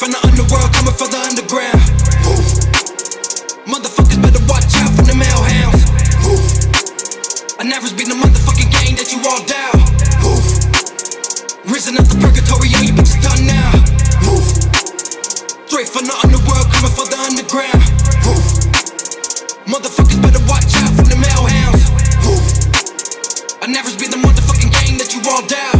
from the underworld, coming from the underground. Woo. Motherfuckers better watch out from the male hounds. Woo. Unaverage be the motherfucking gang that you all down. Woo. Risen up the purgatory, all you bitches done now. Woo. Straight from the underworld, coming from the underground. Woo. Motherfuckers better watch out from the male hounds. Woo. Unaverage be the motherfucking gang that you all down.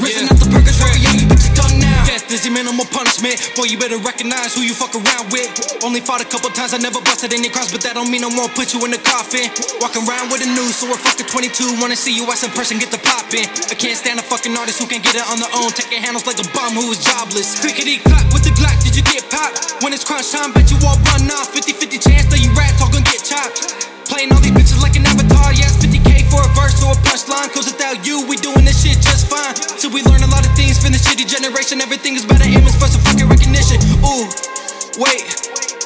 Risen up the purgatory, yeah, you bitches done now. Death is your minimal punishment. Boy, you better recognize who you fuck around with. Only fought a couple times, I never busted any crimes, but that don't mean I'm gonna put you in the coffin. Walking around with a noose, so we're fucking 22. Wanna see you as a person, get the poppin'. I can't stand a fucking artist who can't get it on their own. Taking handles like a bum who is jobless. Clickety clock with the Glock, did you get popped? When it's crunch time, bet you all run off. 50-50 chance that you rats all gonna get chopped. Playing all these bitches like an avatar, yes, 50K for a verse or a punchline. Cause without you, we doing this shit just fine. So we learn a lot of things from the shitty generation. Everything is better image for some fucking recognition. Ooh, wait,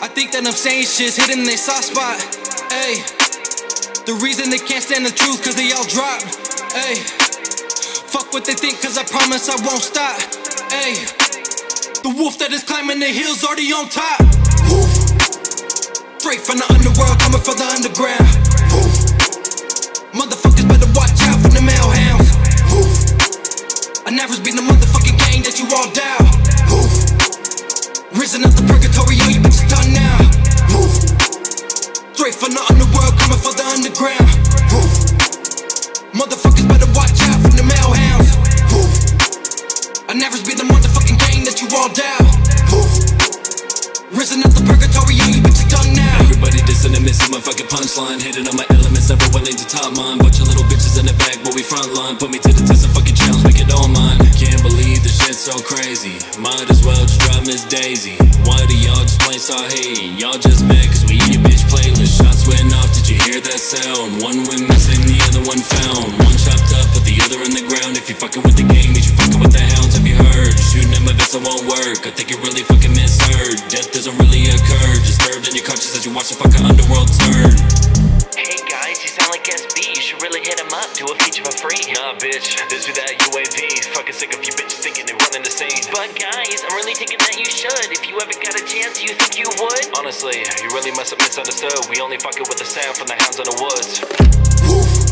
I think that I'm saying shit's hitting their soft spot. Ayy, the reason they can't stand the truth cause they all drop. Ayy, fuck what they think cause I promise I won't stop. Ayy, the wolf that is climbing the hills already on top. Woo. Straight from the underworld, coming from the underground. Woo. Motherfuckers better watch out from the male hounds. Woo. Unaverage be the motherfucking gang that you all down. Woo. Risen up the purgatory, all you bitches done now. Woo. Straight from the underworld, coming from the underground. Woo. Motherfuckers better watch out from the male hounds. Woo. Unaverage be the motherfucking gang that you all down. Woo. Risen up the purgatory, all you bitches done now. Everybody dissing and missing my fucking punchline. Hating on my elements, everyone ain't the top line. Bunch of little bitches in the back, but we frontline. Put me to the test and fucking challenge, make it all mine. Can't believe this shit's so crazy. Might as well just drive Miss Daisy. Why do y'all just plain start hating? Y'all just mad cause we in your bitch playlist. Shots went off, did you hear that sound? One went missing, the other one found. One chopped up with the other in the ground. If you fucking with the gang, then you fucking with the hounds. Have you heard? Shooting at my vessel won't work. I think you really fucking misheard. Death doesn't really occur. Disturbed in your conscience as you watch the fucking underworld turn. Hey guys, you sound like SB, you should really hit him up, do a feature for free. Nah bitch, this be that UAV, fucking sick of you bitches thinking they running the scene. But guys, I'm really thinking that you should, if you ever got a chance, do you think you would? Honestly, you really must have misunderstood, we only fucking with the sound from the hounds in the woods. Woo.